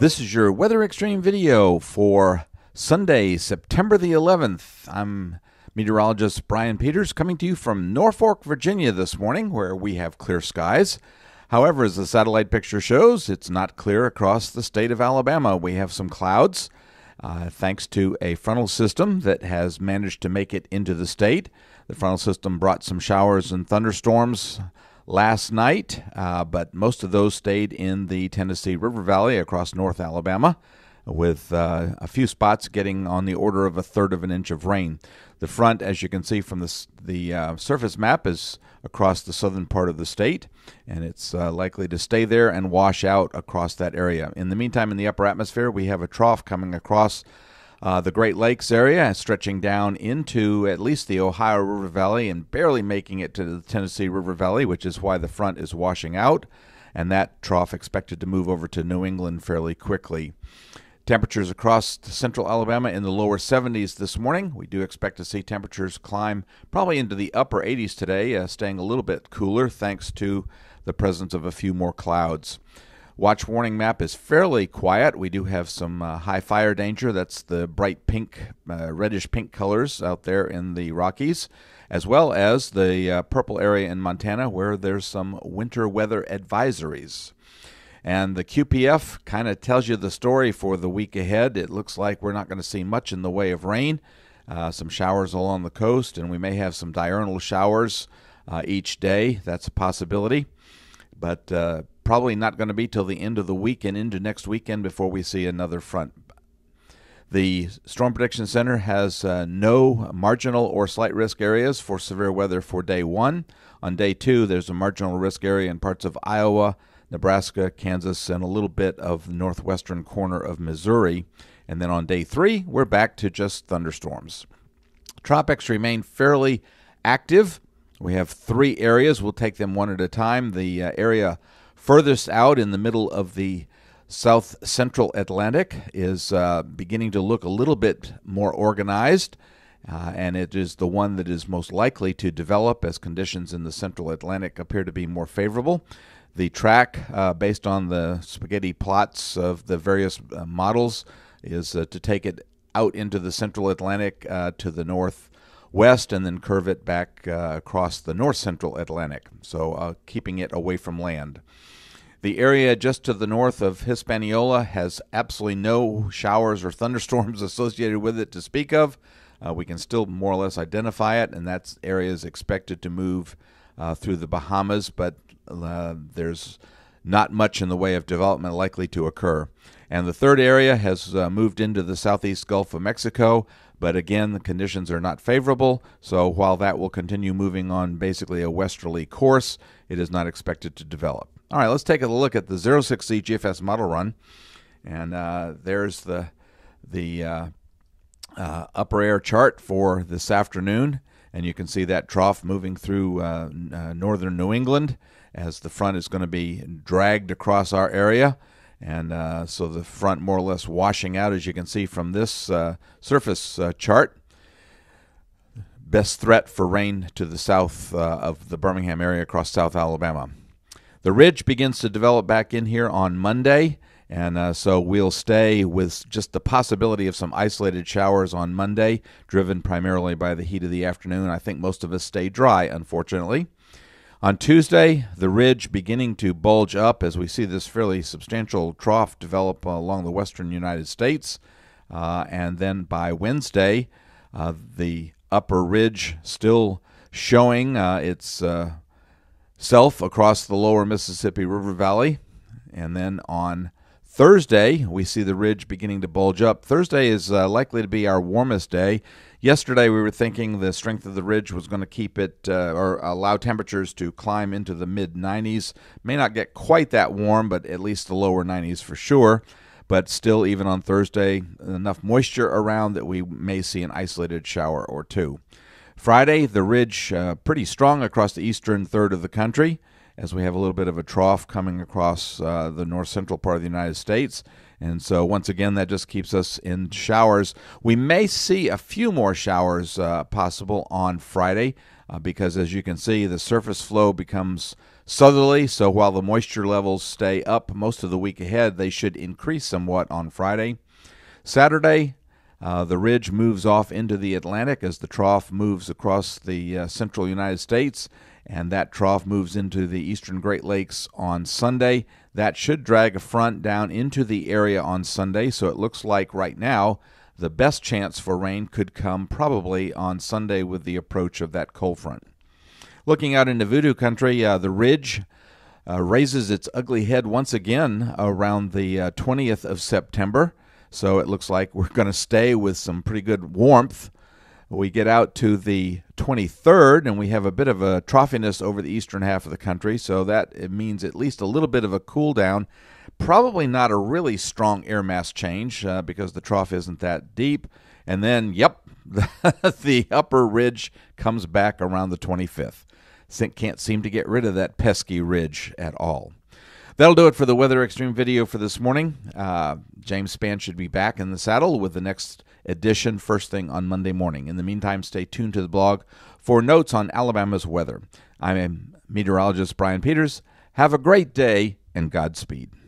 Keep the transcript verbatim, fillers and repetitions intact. This is your Weather Extreme video for Sunday, September the eleventh. I'm meteorologist Brian Peters coming to you from Norfolk, Virginia this morning, where we have clear skies. However, as the satellite picture shows, it's not clear across the state of Alabama. We have some clouds, uh, thanks to a frontal system that has managed to make it into the state. The frontal system brought some showers and thunderstorms last night, uh, but most of those stayed in the Tennessee River Valley across North Alabama, with uh, a few spots getting on the order of a third of an inch of rain. The front, as you can see from the, the uh, surface map, is across the southern part of the state, and it's uh, likely to stay there and wash out across that area. In the meantime, in the upper atmosphere, we have a trough coming across Uh, the Great Lakes area, stretching down into at least the Ohio River Valley and barely making it to the Tennessee River Valley, which is why the front is washing out, and that trough expected to move over to New England fairly quickly. Temperatures across central Alabama in the lower seventies this morning. We do expect to see temperatures climb probably into the upper eighties today, uh, staying a little bit cooler thanks to the presence of a few more clouds. Watch warning map is fairly quiet. We do have some uh, high fire danger. That's the bright pink, uh, reddish pink colors out there in the Rockies, as well as the uh, purple area in Montana where there's some winter weather advisories. And the Q P F kind of tells you the story for the week ahead. It looks like we're not going to see much in the way of rain. Uh, some showers along the coast, and we may have some diurnal showers uh, each day. That's a possibility. But uh, probably not going to be till the end of the week and into next weekend before we see another front. The Storm Prediction Center has uh, no marginal or slight risk areas for severe weather for day one. On day two, there's a marginal risk area in parts of Iowa, Nebraska, Kansas, and a little bit of the northwestern corner of Missouri. And then on day three, we're back to just thunderstorms. Tropics remain fairly active. We have three areas. We'll take them one at a time. The uh, area furthest out in the middle of the south central Atlantic is uh, beginning to look a little bit more organized, uh, and it is the one that is most likely to develop as conditions in the central Atlantic appear to be more favorable. The track, uh, based on the spaghetti plots of the various uh, models, is uh, to take it out into the central Atlantic uh, to the north west and then curve it back uh, across the north central Atlantic, so uh, keeping it away from land. The area just to the north of Hispaniola has absolutely no showers or thunderstorms associated with it to speak of. Uh, we can still more or less identify it, and that area is expected to move uh, through the Bahamas, but uh, there's not much in the way of development likely to occur. And the third area has uh, moved into the southeast Gulf of Mexico, but again, the conditions are not favorable, so while that will continue moving on basically a westerly course, it is not expected to develop. All right, let's take a look at the zero six Z G F S model run, and uh, there's the, the uh, uh, upper air chart for this afternoon, and you can see that trough moving through uh, uh, northern New England as the front is going to be dragged across our area. And uh, so the front more or less washing out, as you can see from this uh, surface uh, chart. Best threat for rain to the south uh, of the Birmingham area across South Alabama. The ridge begins to develop back in here on Monday. And uh, so we'll stay with just the possibility of some isolated showers on Monday, driven primarily by the heat of the afternoon. I think most of us stay dry, unfortunately. On Tuesday, the ridge beginning to bulge up as we see this fairly substantial trough develop along the western United States. Uh, and then by Wednesday, uh, the upper ridge still showing uh, its uh, self across the lower Mississippi River Valley. And then on Thursday, we see the ridge beginning to bulge up. Thursday is uh, likely to be our warmest day. Yesterday, we were thinking the strength of the ridge was going to keep it uh, or allow temperatures to climb into the mid nineties. May not get quite that warm, but at least the lower nineties for sure. But still, even on Thursday, enough moisture around that we may see an isolated shower or two. Friday, the ridge uh, pretty strong across the eastern third of the country, as we have a little bit of a trough coming across uh, the north central part of the United States, And so once again, that just keeps us in showers. We may see a few more showers uh, possible on Friday uh, because, as you can see, the surface flow becomes southerly, so while the moisture levels stay up most of the week ahead, they should increase somewhat on Friday. Saturday, uh, the ridge moves off into the Atlantic as the trough moves across the uh, central United States, and that trough moves into the eastern Great Lakes on Sunday. That should drag a front down into the area on Sunday, so it looks like right now the best chance for rain could come probably on Sunday with the approach of that cold front. Looking out into Voodoo Country, uh, the ridge uh, raises its ugly head once again around the uh, twentieth of September. So it looks like we're going to stay with some pretty good warmth. We get out to the twenty-third, and we have a bit of a troughiness over the eastern half of the country. So that it means at least a little bit of a cool down. Probably not a really strong air mass change uh, because the trough isn't that deep. And then, yep, the upper ridge comes back around the twenty-fifth. Can't seem to get rid of that pesky ridge at all. That'll do it for the Weather Extreme video for this morning. Uh, James Spann should be back in the saddle with the next edition first thing on Monday morning. In the meantime, stay tuned to the blog for notes on Alabama's weather. I'm meteorologist Brian Peters. Have a great day and Godspeed.